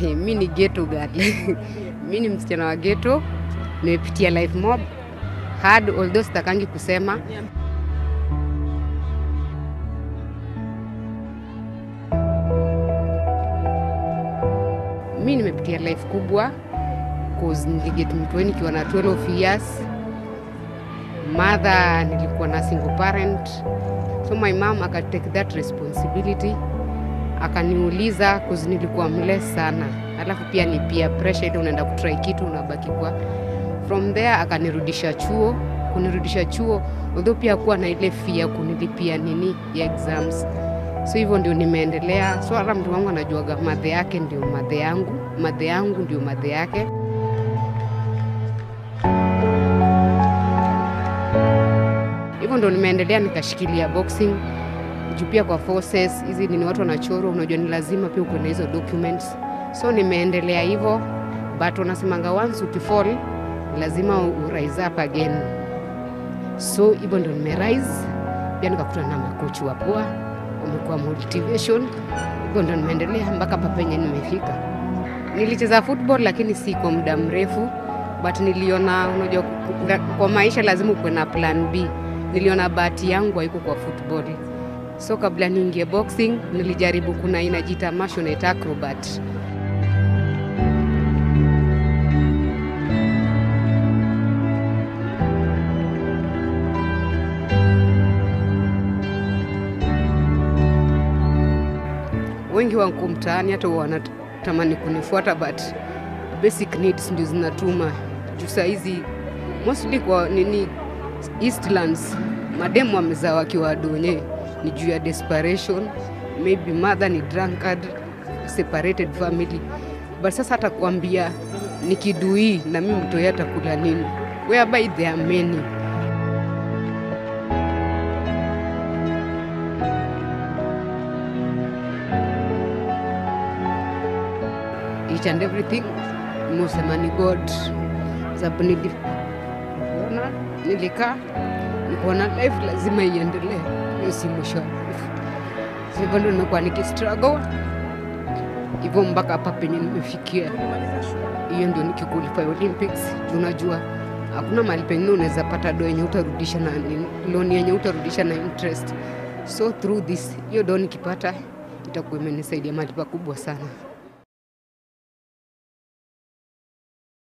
Mimi ni ghetto girl. Mimi ni msichana wa ghetto. Nimepitia life mob. Hard although sitakangi kusema. Mimi nimepitia life kubwa. Cause niliget mtu nikiwa na 12 years. Mother nilikuwa na single parent. So my mom aka take that responsibility. Akaniuliza cause nilikuwa mless sana. Alafu pia ni pia pressure ile unaenda kutry kitu unabaki kwa. From there akanirudisha chuo, although pia kuwa na ile fear kunilipia nini ya exams. So hivyo ndio nimeendelea. So hata mtu wangu anajuaga madhe yake ndio madhe yangu, madhe yangu ndio madhe yake. Hivyo ndio nimeendelea nikashikilia boxing. Jupia kwa forces, hizi ni watu wanachoro, unajua ni lazima pia uko na hizo documents. So nimeendelea hivyo, but wanasemanga once ukifall, lazima urise up again. So hivyo ndio nimerise, pia nikakutana na makochi wa poa, umekuwa motivation, hivyo ndio nimeendelea mpaka papenye nimefika. Nilicheza football lakini si kwa muda mrefu, but niliona unajua kwa maisha lazima uko na plan B. Niliona bahati yangu haiko kwa football. So kabla niingie boxing nilijaribu kuna inajiita martial acrobat. Wengi wangu mtaani hata wanatamani kunifuata but basic needs ndio zinatuma. Jusa hizi mostly kwa nini Eastlands mademu wamezaa wakiwa donye. Ni juu ya desperation, maybe mother ni drunkard, separated family. But sasa hata kuambia nikidui na mimi mtoto yata kula nini. Whereby there are many. Each and everything, nimesema ni God. Sababu nilika, nikuona life lazima iendelee. Si mwisho. Hivyo ndio nimekuwa nikistruggle. Hivyo mpaka papenye nimefikia. Hiyo ndio nikiqualify Olympics. Unajua hakuna mahali pengine unaweza pata do yenye utarudisha na loan yenye utarudisha na interest. So through this hiyo do nikipata itakuwa imenisaidia mahali pakubwa sana.